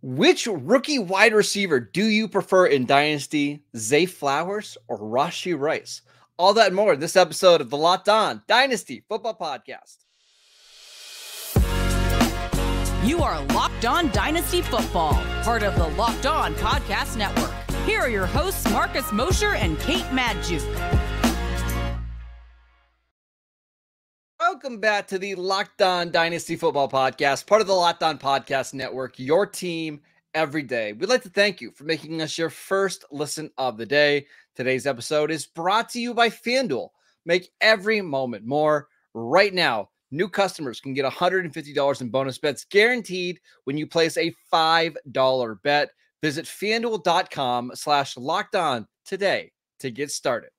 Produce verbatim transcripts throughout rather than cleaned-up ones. Which rookie wide receiver do you prefer in Dynasty, Zay Flowers or Rashee Rice? All that and more in this episode of the Locked On Dynasty Football Podcast. You are Locked On Dynasty Football, part of the Locked On Podcast Network. Here are your hosts, Marcus Mosher and Kate Madju. Welcome back to the Locked On Dynasty Football Podcast, part of the Locked On Podcast Network, your team every day. We'd like to thank you for making us your first listen of the day. Today's episode is brought to you by FanDuel. Make every moment more. Right now, new customers can get one hundred fifty dollars in bonus bets guaranteed when you place a five dollar bet. Visit FanDuel.com slash locked on today to get started.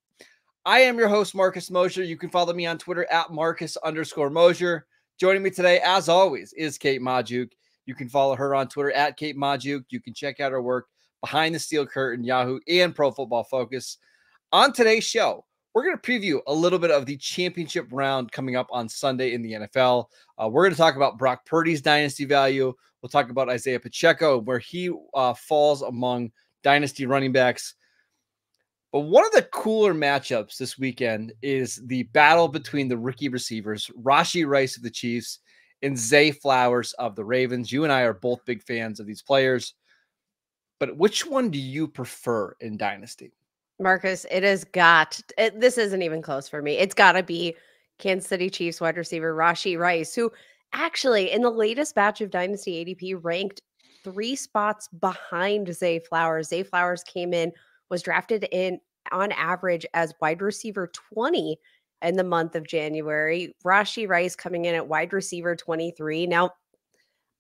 I am your host, Marcus Mosher. You can follow me on Twitter at Marcus underscore Mosher. Joining me today, as always, is Kate Madju. You can follow her on Twitter at Kate Madju. You can check out her work Behind the Steel Curtain, Yahoo, and Pro Football Focus. On today's show, we're going to preview a little bit of the championship round coming up on Sunday in the N F L. Uh, we're going to talk about Brock Purdy's dynasty value. We'll talk about Isaiah Pacheco, where he uh, falls among dynasty running backs. But one of the cooler matchups this weekend is the battle between the rookie receivers, Rashee Rice of the Chiefs and Zay Flowers of the Ravens. You and I are both big fans of these players, but which one do you prefer in Dynasty? Marcus, it has got, it, this isn't even close for me. It's got to be Kansas City Chiefs wide receiver Rashee Rice, who actually in the latest batch of Dynasty A D P ranked three spots behind Zay Flowers. Zay Flowers came in, was drafted in on average as wide receiver twenty in the month of January. Rashee Rice coming in at wide receiver twenty-three. Now,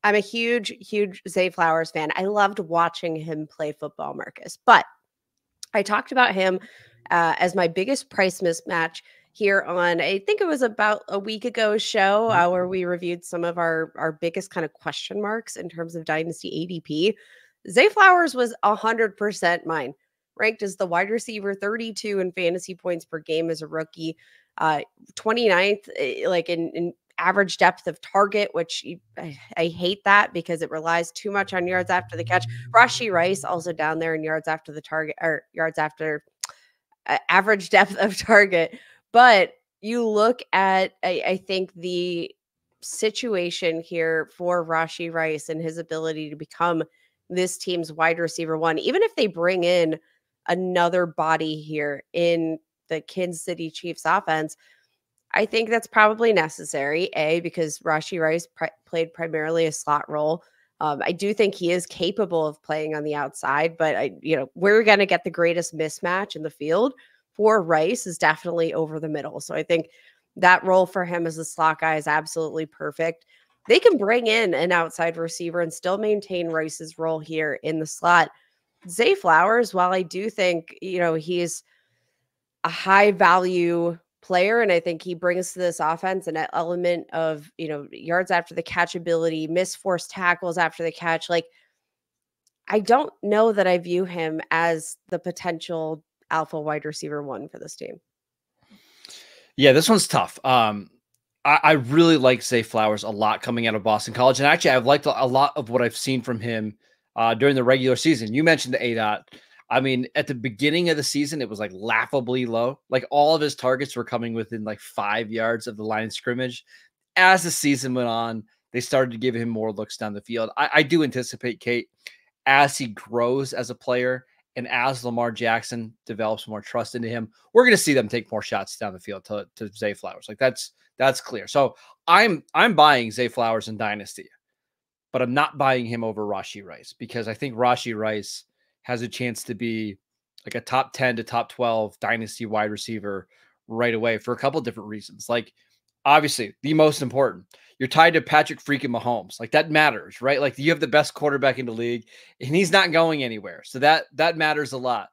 I'm a huge, huge Zay Flowers fan. I loved watching him play football, Marcus. But I talked about him uh, as my biggest price mismatch here on, I think it was about a week ago show uh, where we reviewed some of our, our biggest kind of question marks in terms of Dynasty A D P. Zay Flowers was one hundred percent mine. Ranked as the wide receiver thirty-two in fantasy points per game as a rookie, uh, twenty-ninth, like in, in average depth of target, which you, I, I hate that because it relies too much on yards after the catch. Rashee Rice also down there in yards after the target or yards after uh, average depth of target. But you look at, I, I think the situation here for Rashee Rice and his ability to become this team's wide receiver one, even if they bring in another body here in the Kansas City Chiefs offense, I think that's probably necessary, A, because Rashee Rice pri played primarily a slot role. Um, I do think he is capable of playing on the outside, but I, you know, we're going to get the greatest mismatch in the field for Rice is definitely over the middle. So I think that role for him as a slot guy is absolutely perfect. They can bring in an outside receiver and still maintain Rice's role here in the slot. Zay Flowers, while I do think, you know, he's a high value player, and I think he brings to this offense an element of, you know, yards after the catch ability, missed forced tackles after the catch. Like, I don't know that I view him as the potential alpha wide receiver one for this team. Yeah, this one's tough. Um, I really like Zay Flowers a lot coming out of Boston College. And actually, I've liked a lot of what I've seen from him uh, during the regular season. You mentioned the A DOT. I mean, at the beginning of the season, it was like laughably low. Like all of his targets were coming within like five yards of the line of scrimmage. As the season went on, they started to give him more looks down the field. I, I do anticipate, Kate, as he grows as a player and as Lamar Jackson develops more trust into him, we're going to see them take more shots down the field to, to Zay Flowers. Like that's, That's clear. So I'm I'm buying Zay Flowers in Dynasty, but I'm not buying him over Rashee Rice because I think Rashee Rice has a chance to be like a top ten to top twelve Dynasty wide receiver right away for a couple of different reasons. Like, obviously, the most important, you're tied to Patrick freaking Mahomes. Like, that matters, right? Like, you have the best quarterback in the league, and he's not going anywhere. So that, that matters a lot.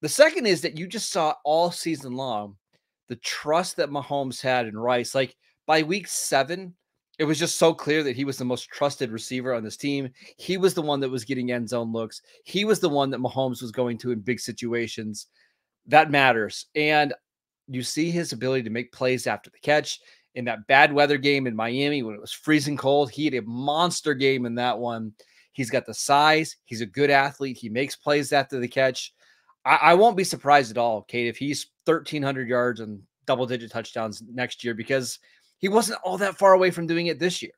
The second is that you just saw all season long the trust that Mahomes had in Rice. Like by week seven, it was just so clear that he was the most trusted receiver on this team. He was the one that was getting end zone looks. He was the one that Mahomes was going to in big situations. That matters. And you see his ability to make plays after the catch in that bad weather game in Miami when it was freezing cold. He had a monster game in that one. He's got the size. He's a good athlete. He makes plays after the catch. I, I won't be surprised at all, Kate, if he's thirteen hundred yards and double-digit touchdowns next year, because he wasn't all that far away from doing it this year.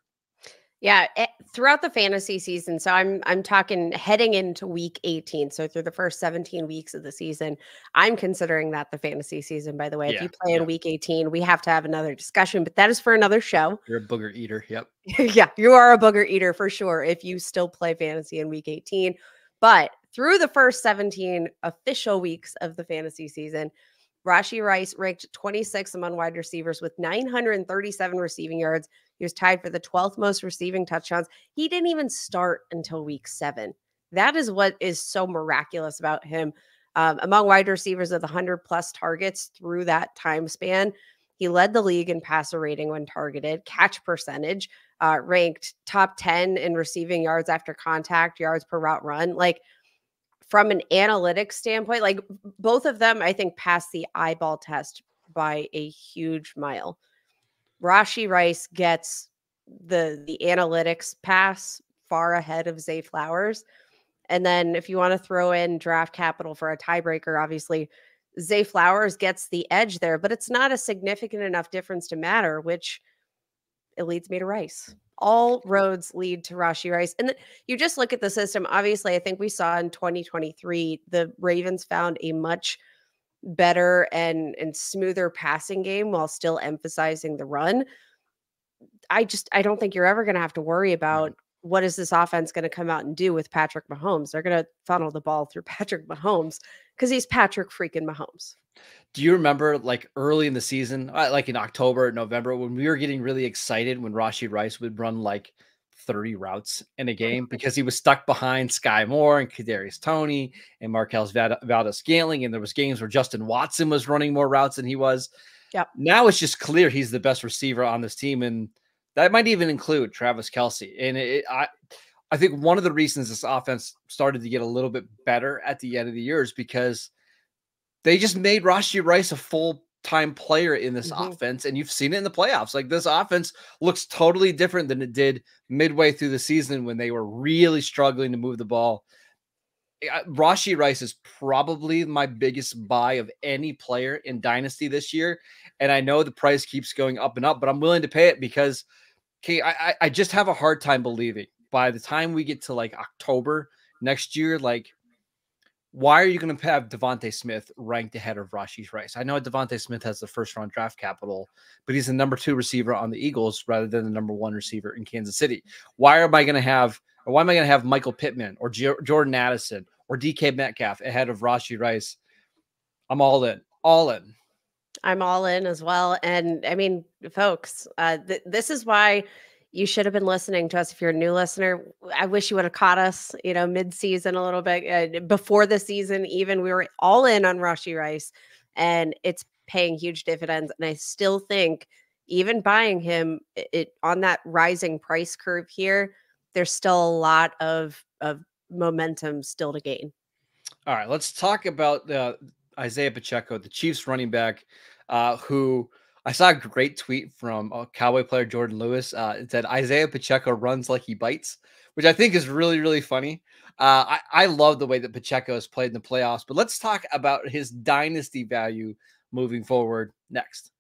Yeah, it, throughout the fantasy season, so I'm I'm talking heading into week eighteen, so through the first seventeen weeks of the season, I'm considering that the fantasy season, by the way. Yeah, if you play yeah. in week eighteen, we have to have another discussion, but that is for another show. You're a booger eater, yep. Yeah, you are a booger eater for sure if you still play fantasy in week eighteen, but through the first seventeen official weeks of the fantasy season, Rashee Rice ranked twenty-sixth among wide receivers with nine hundred thirty-seven receiving yards. He was tied for the twelfth most receiving touchdowns. He didn't even start until week seven. That is what is so miraculous about him. Um, among wide receivers of the one hundred plus targets through that time span, he led the league in passer rating when targeted, catch percentage, uh, ranked top ten in receiving yards after contact, yards per route run. Like, from an analytics standpoint, like both of them, I think, passed the eyeball test by a huge mile. Rashee Rice gets the, the analytics pass far ahead of Zay Flowers. And then if you want to throw in draft capital for a tiebreaker, obviously Zay Flowers gets the edge there, but it's not a significant enough difference to matter, which it leads me to Rice. All roads lead to Rashee Rice. And you just look at the system. Obviously, I think we saw in twenty twenty-three, the Ravens found a much better and, and smoother passing game while still emphasizing the run. I just, I don't think you're ever going to have to worry about what is this offense going to come out and do with Patrick Mahomes. They're going to funnel the ball through Patrick Mahomes because he's Patrick freaking Mahomes. Do you remember, like, early in the season, like in October, November, when we were getting really excited when Rashee Rice would run like thirty routes in a game because he was stuck behind Sky Moore and Kadarius Toney and Markel Valdez Galing, and there was games where Justin Watson was running more routes than he was. Yep. Now it's just clear he's the best receiver on this team, and that might even include Travis Kelce. And it, I, I think one of the reasons this offense started to get a little bit better at the end of the year is because they just made Rashee Rice a full-time player in this mm-hmm. offense, and you've seen it in the playoffs. Like, this offense looks totally different than it did midway through the season when they were really struggling to move the ball. Rashee Rice is probably my biggest buy of any player in Dynasty this year, and I know the price keeps going up and up, but I'm willing to pay it because, okay, I, I just have a hard time believing by the time we get to, like, October next year, like, why are you going to have DeVonta Smith ranked ahead of Rashee Rice? I know DeVonta Smith has the first-round draft capital, but he's the number two receiver on the Eagles rather than the number one receiver in Kansas City. Why am I going to have, or why am I going to have Michael Pittman or G- Jordan Addison or D K Metcalf ahead of Rashee Rice? I'm all in, all in. I'm all in as well. And I mean, folks, uh, th- this is why you should have been listening to us. If you're a new listener, I wish you would have caught us, you know, mid-season a little bit, uh, before the season even. We were all in on Rashee Rice, and it's paying huge dividends. And I still think even buying him it, it on that rising price curve here, there's still a lot of, of momentum still to gain. All right, let's talk about uh, Isaiah Pacheco, the Chiefs running back, uh, who – I saw a great tweet from a Cowboy player, Jordan Lewis. Uh, it said, Isaiah Pacheco runs like he bites, which I think is really, really funny. Uh, I, I love the way that Pacheco has played in the playoffs, but let's talk about his dynasty value moving forward next.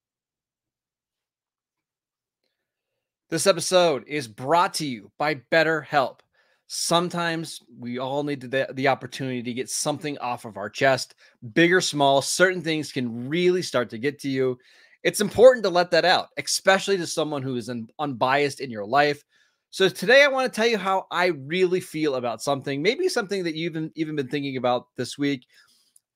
This episode is brought to you by BetterHelp. Sometimes we all need the, the opportunity to get something off of our chest, big or small. Certain things can really start to get to you. It's important to let that out, especially to someone who is un- unbiased in your life. So today I want to tell you how I really feel about something, maybe something that you've been, even been thinking about this week.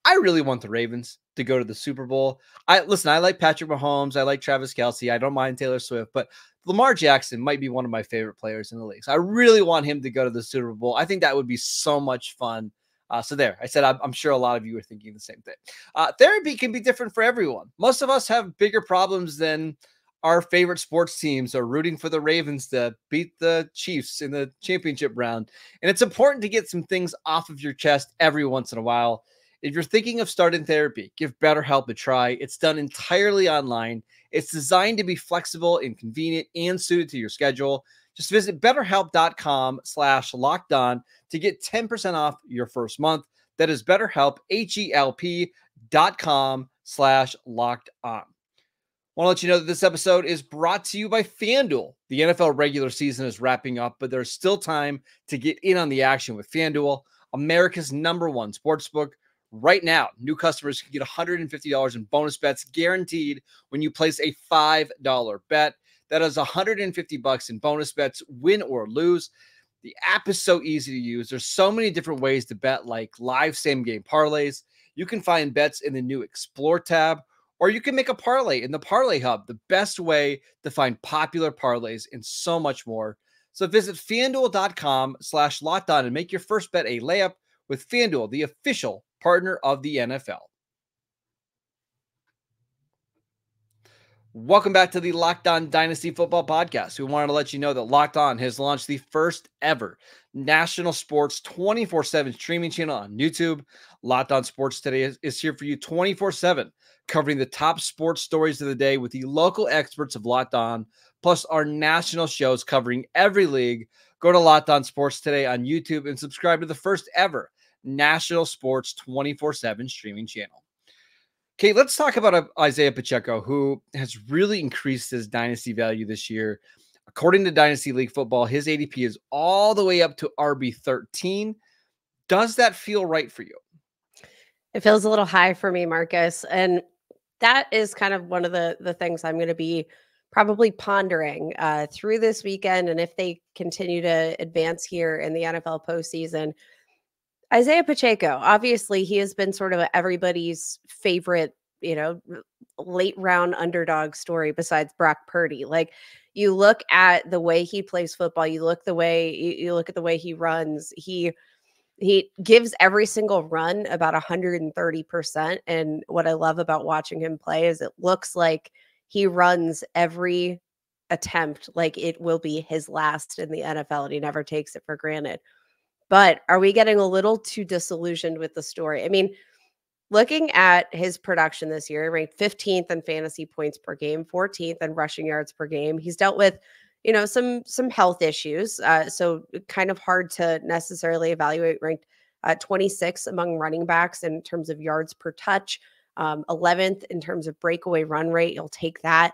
I really want the Ravens to go to the Super Bowl. I listen, I like Patrick Mahomes. I like Travis Kelce. I don't mind Taylor Swift, but Lamar Jackson might be one of my favorite players in the league. So I really want him to go to the Super Bowl. I think that would be so much fun. Uh, so there, I said, I'm, I'm sure a lot of you are thinking the same thing. Uh, therapy can be different for everyone. Most of us have bigger problems than our favorite sports teams or rooting for the Ravens to beat the Chiefs in the championship round. And it's important to get some things off of your chest every once in a while. If you're thinking of starting therapy, give BetterHelp a try. It's done entirely online. It's designed to be flexible and convenient and suited to your schedule. Just visit BetterHelp.com slash locked on to get ten percent off your first month. That is BetterHelp, H E L P dot com slash locked on. I want to let you know that this episode is brought to you by FanDuel. The N F L regular season is wrapping up, but there's still time to get in on the action with FanDuel, America's number one sportsbook. Right now, new customers can get one hundred fifty dollars in bonus bets guaranteed when you place a five dollar bet. That is one hundred fifty dollars in bonus bets, win or lose. The app is so easy to use. There's so many different ways to bet, like live same-game parlays. You can find bets in the new Explore tab, or you can make a parlay in the Parlay Hub, the best way to find popular parlays and so much more. So visit FanDuel.com slash locked on and make your first bet a layup with FanDuel, the official partner of the N F L. Welcome back to the Locked On Dynasty Football Podcast. We wanted to let you know that Locked On has launched the first ever national sports twenty-four seven streaming channel on YouTube. Locked On Sports Today is, is here for you twenty-four seven, covering the top sports stories of the day with the local experts of Locked On, plus our national shows covering every league. Go to Locked On Sports Today on YouTube and subscribe to the first ever national sports twenty-four seven streaming channel. Kate, let's talk about Isaiah Pacheco, who has really increased his dynasty value this year. According to Dynasty League Football, his A D P is all the way up to R B thirteen. Does that feel right for you? It feels a little high for me, Marcus. And that is kind of one of the, the things I'm going to be probably pondering uh, through this weekend. And if they continue to advance here in the N F L postseason, Isaiah Pacheco, obviously he has been sort of everybody's favorite, you know, late round underdog story besides Brock Purdy. Like, you look at the way he plays football, you look the way you look at the way he runs. He he gives every single run about one hundred thirty percent. And what I love about watching him play is it looks like he runs every attempt like it will be his last in the N F L, and he never takes it for granted. But are we getting a little too disillusioned with the story? I mean, looking at his production this year, he ranked fifteenth in fantasy points per game, fourteenth in rushing yards per game. He's dealt with, you know, some some health issues, uh, so kind of hard to necessarily evaluate. Ranked uh, twenty-sixth among running backs in terms of yards per touch, um, eleventh in terms of breakaway run rate. You'll take that.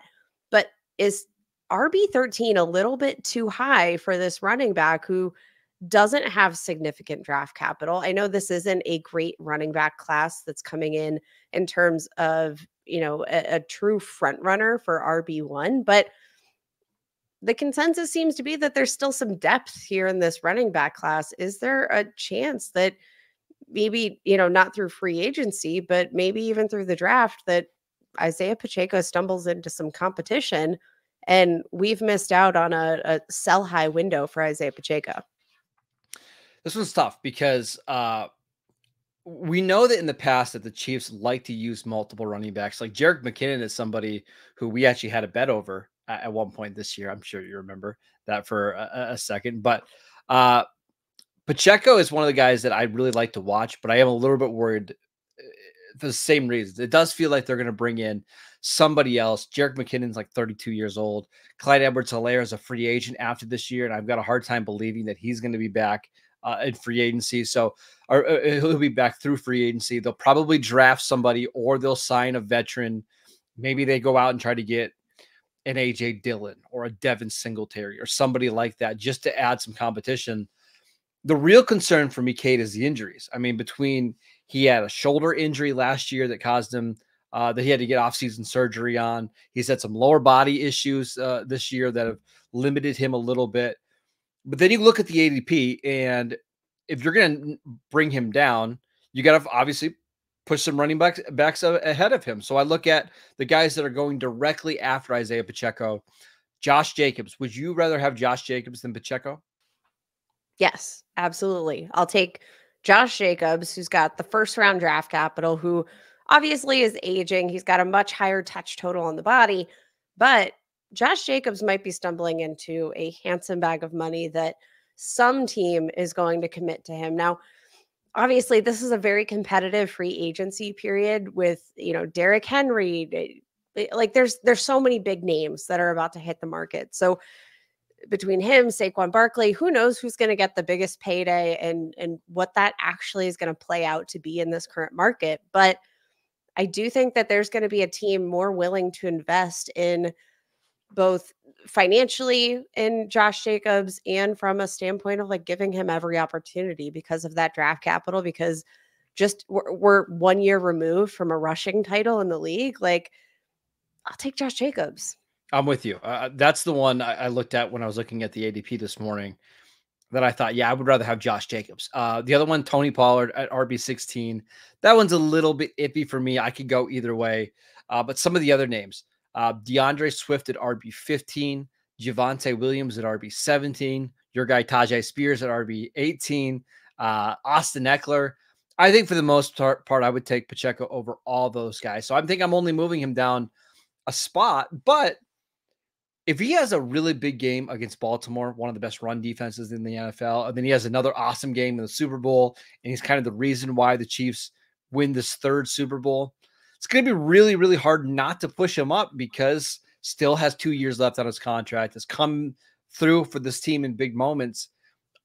But is R B thirteen a little bit too high for this running back who doesn't have significant draft capital? I know this isn't a great running back class that's coming in in terms of, you know, a, a true front runner for R B one, but the consensus seems to be that there's still some depth here in this running back class. Is there a chance that maybe, you know, not through free agency, but maybe even through the draft, that Isaiah Pacheco stumbles into some competition and we've missed out on a, a sell high window for Isaiah Pacheco? This one's tough because uh, we know that in the past that the Chiefs like to use multiple running backs. Like Jerick McKinnon is somebody who we actually had a bet over at, at one point this year. I'm sure you remember that for a, a second. But uh, Pacheco is one of the guys that I really like to watch, but I am a little bit worried for the same reasons. It does feel like they're going to bring in somebody else. Jerick McKinnon's like thirty-two years old. Clyde Edwards-Helaire is a free agent after this year, and I've got a hard time believing that he's going to be back Uh, in free agency. So or, or he'll be back through free agency. They'll probably draft somebody, or they'll sign a veteran. Maybe they go out and try to get an A J Dillon or a Devin Singletary or somebody like that just to add some competition. The real concern for me, Kate, is the injuries. I mean, between he had a shoulder injury last year that caused him uh, that he had to get offseason surgery on. He's had some lower body issues uh, this year that have limited him a little bit. But then you look at the A D P, and if you're going to bring him down, you got to obviously push some running backs, backs ahead of him. So I look at the guys that are going directly after Isaiah Pacheco. Josh Jacobs. Would you rather have Josh Jacobs than Pacheco? Yes, absolutely. I'll take Josh Jacobs, who's got the first round draft capital, who obviously is aging. He's got a much higher touch total on the body, but Josh Jacobs might be stumbling into a handsome bag of money that some team is going to commit to him. Now, obviously this is a very competitive free agency period with, you know, Derrick Henry. Like there's, there's so many big names that are about to hit the market. So between him, Saquon Barkley, who knows who's going to get the biggest payday and, and what that actually is going to play out to be in this current market. But I do think that there's going to be a team more willing to invest in both financially in Josh Jacobs and from a standpoint of like giving him every opportunity because of that draft capital, because just we're, we're one year removed from a rushing title in the league. Like I'll take Josh Jacobs. I'm with you. Uh, that's the one I, I looked at when I was looking at the A D P this morning that I thought, yeah, I would rather have Josh Jacobs. Uh, the other one, Tony Pollard at R B sixteen. That one's a little bit iffy for me. I could go either way. Uh, but some of the other names, uh, DeAndre Swift at R B fifteen, Javonte Williams at R B seventeen, your guy Tajay Spears at R B eighteen, uh, Austin Eckler. I think for the most part, I would take Pacheco over all those guys. So I think I'm only moving him down a spot, but if he has a really big game against Baltimore, one of the best run defenses in the N F L, and then he has another awesome game in the Super Bowl, and he's kind of the reason why the Chiefs win this third Super Bowl, it's going to be really, really hard not to push him up because still has two years left on his contract, has come through for this team in big moments.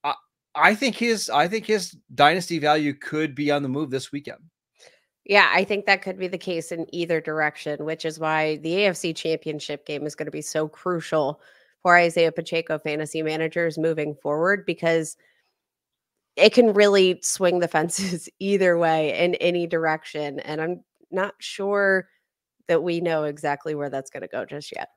I, I think his, I think his dynasty value could be on the move this weekend. Yeah, I think that could be the case in either direction, which is why the A F C Championship game is going to be so crucial for Isaiah Pacheco fantasy managers moving forward, because it can really swing the fences either way in any direction. And I'm not sure that we know exactly where that's going to go just yet.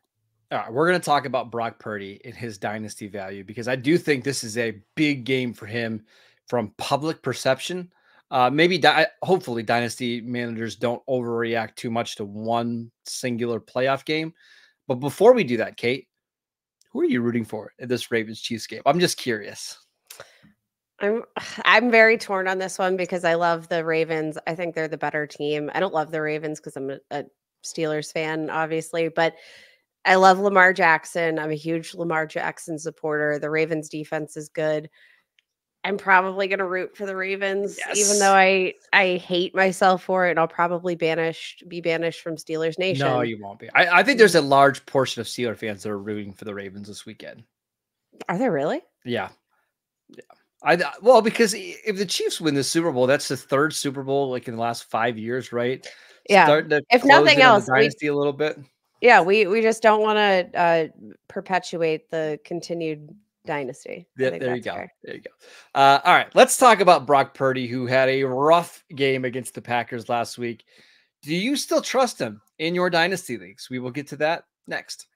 All right, we're going to talk about Brock Purdy and his dynasty value, because I do think this is a big game for him from public perception. Uh, maybe, di hopefully, dynasty managers don't overreact too much to one singular playoff game. But before we do that, Kate, who are you rooting for in this Ravens Chiefs game? I'm just curious. I'm I'm very torn on this one because I love the Ravens. I think they're the better team. I don't love the Ravens because I'm a, a Steelers fan, obviously, but I love Lamar Jackson. I'm a huge Lamar Jackson supporter. The Ravens defense is good. I'm probably going to root for the Ravens, yes. even though I, I hate myself for it, and I'll probably banish, be banished from Steelers Nation. No, you won't be. I, I think there's a large portion of Steelers fans that are rooting for the Ravens this weekend. Are there really? Yeah. yeah. I Well, because if the Chiefs win the Super Bowl, that's the third Super Bowl like in the last five years, right? Yeah. If nothing else, dynasty we, a little bit. Yeah, we, we just don't want to uh, perpetuate the continued dynasty. Yeah, there you go. Fair. There you go. Uh, all right, let's talk about Brock Purdy, who had a rough game against the Packers last week. Do you still trust him in your dynasty leagues? We will get to that next.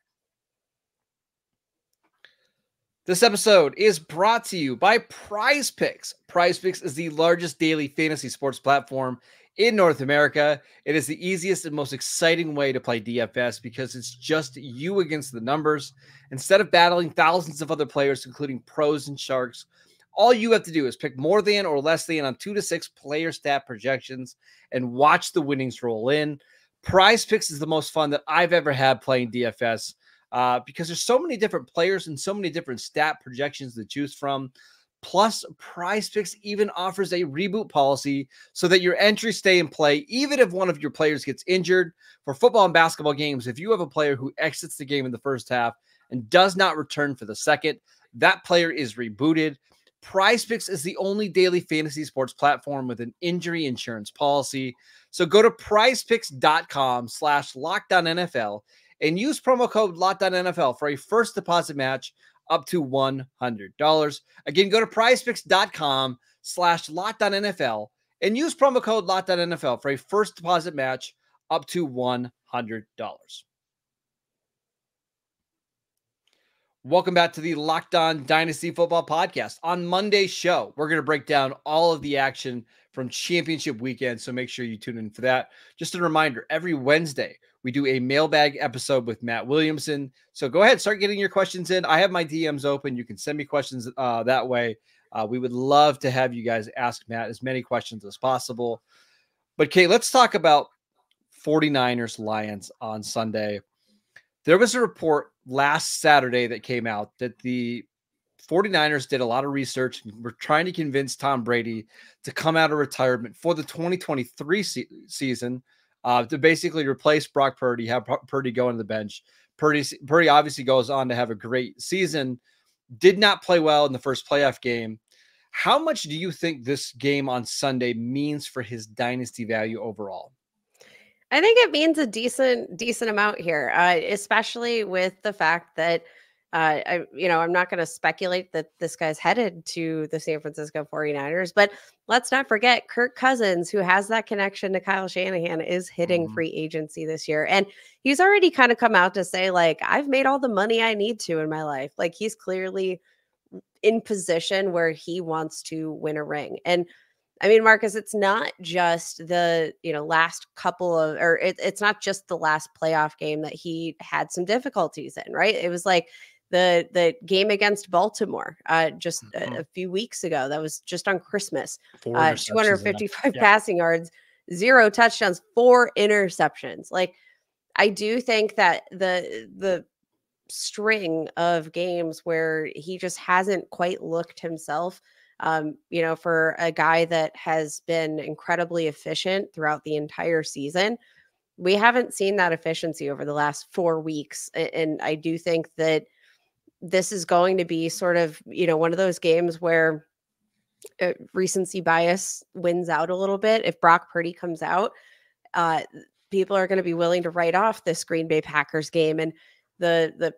This episode is brought to you by Prize Picks. Prize Picks is the largest daily fantasy sports platform in North America. It is the easiest and most exciting way to play D F S because it's just you against the numbers. Instead of battling thousands of other players, including pros and sharks, all you have to do is pick more than or less than on two to six player stat projections and watch the winnings roll in. Prize Picks is the most fun that I've ever had playing D F S uh, because there's so many different players and so many different stat projections to choose from. Plus, PrizePicks even offers a reboot policy so that your entries stay in play, even if one of your players gets injured. For football and basketball games, if you have a player who exits the game in the first half and does not return for the second, that player is rebooted. PrizePicks is the only daily fantasy sports platform with an injury insurance policy. So go to prize picks dot com slash lockdown N F L and use promo code lockdown N F L for a first deposit match up to one hundred dollars. Again, go to prize picks dot com slash lockdown N F L and use promo code lockdown N F L for a first deposit match up to one hundred dollars. Welcome back to the Locked On Dynasty Football Podcast. On Monday's show, we're going to break down all of the action from championship weekend, so make sure you tune in for that. Just a reminder, every Wednesday, we do a mailbag episode with Matt Williamson. So go ahead, start getting your questions in. I have my D Ms open. You can send me questions uh, that way. Uh, we would love to have you guys ask Matt as many questions as possible. But, Kate, let's talk about forty-niners Lions on Sunday. There was a report last Saturday that came out that the forty-niners did a lot of research and were trying to convince Tom Brady to come out of retirement for the twenty twenty-three se- season uh, to basically replace Brock Purdy, have Purdy go on the bench. Purdy, Purdy obviously goes on to have a great season, did not play well in the first playoff game. How much do you think this game on Sunday means for his dynasty value overall? I think it means a decent, decent amount here, uh, especially with the fact that, uh, I, you know, I'm not going to speculate that this guy's headed to the San Francisco forty-niners, but let's not forget Kirk Cousins, who has that connection to Kyle Shanahan, is hitting mm-hmm. free agency this year. And he's already kind of come out to say, like, I've made all the money I need to in my life. Like, he's clearly in position where he wants to win a ring. And I mean, Marcus, it's not just the, you know, last couple of, or it, it's not just the last playoff game that he had some difficulties in, right? It was like the the game against Baltimore uh, just mm-hmm. a, a few weeks ago. That was just on Christmas. Uh, two hundred fifty-five yeah. passing yards, zero touchdowns, four interceptions. Like, I do think that the the string of games where he just hasn't quite looked himself. Um, you know, for a guy that has been incredibly efficient throughout the entire season, we haven't seen that efficiency over the last four weeks. And I do think that this is going to be sort of, you know, one of those games where uh, recency bias wins out a little bit. If Brock Purdy comes out, uh, people are going to be willing to write off this Green Bay Packers game and the, the,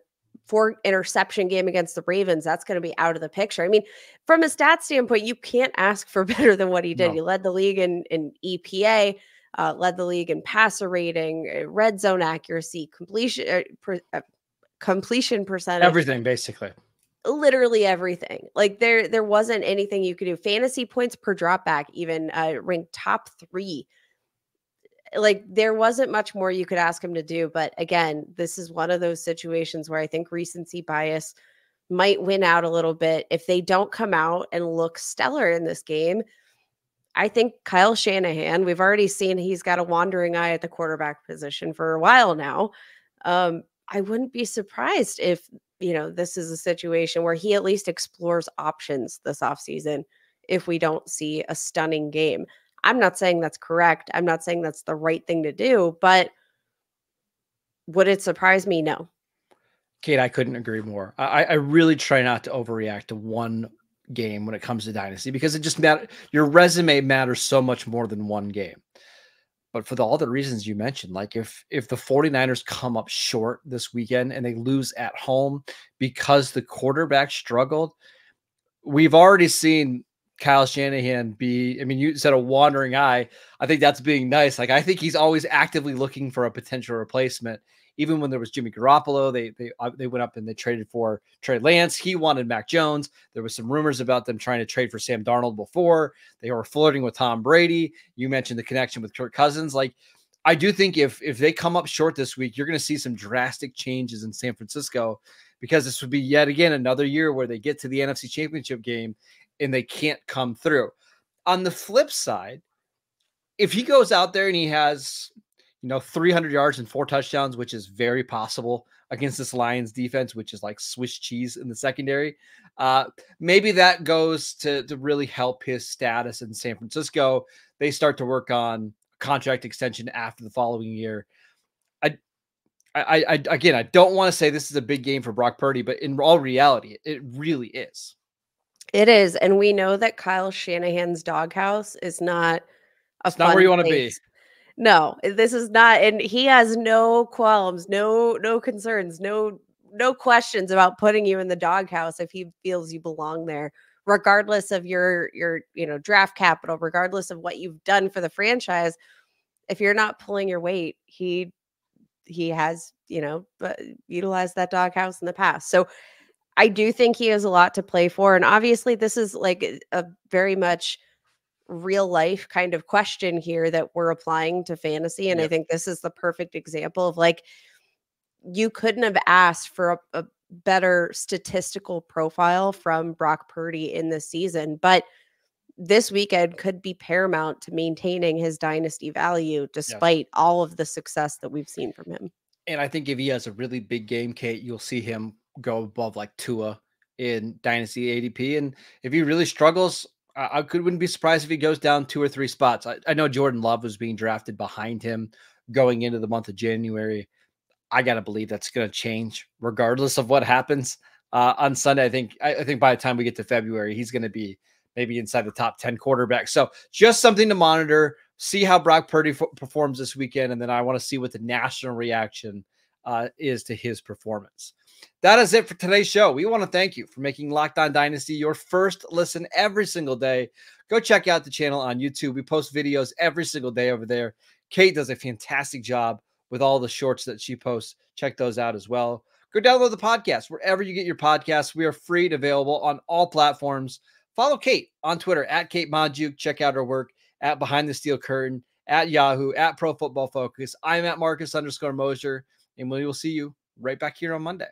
four interception game against the Ravens, that's going to be out of the picture. I mean, from a stat standpoint, you can't ask for better than what he did. No. He led the league in, in E P A, uh, led the league in passer rating, red zone accuracy, completion, uh, per, uh, completion percentage. Everything, basically. Literally everything. Like, there, there wasn't anything you could do. Fantasy points per dropback even uh, ranked top three. Like, there wasn't much more you could ask him to do. But again, this is one of those situations where I think recency bias might win out a little bit. If they don't come out and look stellar in this game, I think Kyle Shanahan, we've already seen he's got a wandering eye at the quarterback position for a while now. Um, I wouldn't be surprised if, you know, this is a situation where he at least explores options this offseason if we don't see a stunning game. I'm not saying that's correct. I'm not saying that's the right thing to do, but would it surprise me? No. Kate, I couldn't agree more. I, I really try not to overreact to one game when it comes to dynasty, because it just matters. Your resume matters so much more than one game. But for the, all the reasons you mentioned, like if, if the forty-niners come up short this weekend and they lose at home because the quarterback struggled, we've already seen Kyle Shanahan be, I mean, you said a wandering eye. I think that's being nice. Like, I think he's always actively looking for a potential replacement. Even when there was Jimmy Garoppolo, they they they went up and they traded for Trey Lance. He wanted Mac Jones. There was some rumors about them trying to trade for Sam Darnold before. They were flirting with Tom Brady. You mentioned the connection with Kirk Cousins. Like, I do think if if they come up short this week, you're going to see some drastic changes in San Francisco, because this would be yet again another year where they get to the N F C Championship game and they can't come through. On the flip side, if he goes out there and he has, you know, three hundred yards and four touchdowns, which is very possible against this Lions defense, which is like Swiss cheese in the secondary, uh, maybe that goes to, to really help his status in San Francisco. They start to work on contract extension after the following year. I, I, I again, I don't want to say this is a big game for Brock Purdy, but in all reality, it really is. It is. And we know that Kyle Shanahan's doghouse is not a it's fun not where you want to be. No, this is not. And he has no qualms, no, no concerns, no, no questions about putting you in the doghouse if he feels you belong there, regardless of your, your, you know, draft capital, regardless of what you've done for the franchise. If you're not pulling your weight, he, he has, you know, utilized that doghouse in the past. So I do think he has a lot to play for. And obviously this is like a very much real life kind of question here that we're applying to fantasy. And yep. I think this is the perfect example of, like, you couldn't have asked for a, a better statistical profile from Brock Purdy in this season, but this weekend could be paramount to maintaining his dynasty value despite yeah. all of the success that we've seen from him. And I think if he has a really big game, Kate, you'll see him go above like Tua in Dynasty A D P. And if he really struggles, I, I could, wouldn't be surprised if he goes down two or three spots. I, I know Jordan Love was being drafted behind him going into the month of January. I got to believe that's going to change regardless of what happens uh, on Sunday. I think, I, I think by the time we get to February, he's going to be maybe inside the top ten quarterbacks. So just something to monitor, see how Brock Purdy f- performs this weekend. And then I want to see what the national reaction uh, is to his performance. That is it for today's show. We want to thank you for making Locked On Dynasty your first listen every single day. Go check out the channel on YouTube. We post videos every single day over there. Kate does a fantastic job with all the shorts that she posts. Check those out as well. Go download the podcast wherever you get your podcasts. We are free and available on all platforms. Follow Kate on Twitter at Kate Madju. Check out her work at Behind the Steel Curtain, at Yahoo, at Pro Football Focus. I'm at Marcus underscore Mosher, and we will see you right back here on Monday.